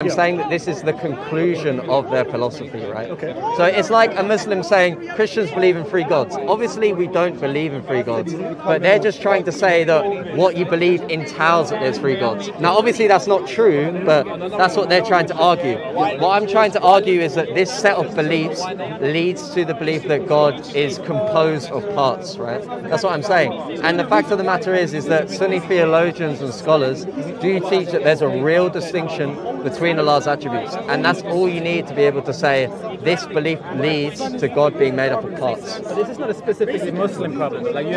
I'm saying that this is the conclusion of their philosophy, right? Okay. So it's like a Muslim saying Christians believe in three gods. Obviously, we don't believe in three gods, but they're just trying to say that what you believe entails that there's three gods. Now, obviously, that's not true, but that's what they're trying to argue. What I'm trying to argue is that this set of beliefs leads to the belief that God is composed of parts, right? That's what I'm saying. And the fact of the matter is that Sunni theologians and scholars do teach that there's a real distinction between Allah's attributes, and that's all you need to be able to say this belief leads to God being made up of parts. But this is not a specifically Muslim problem. Like you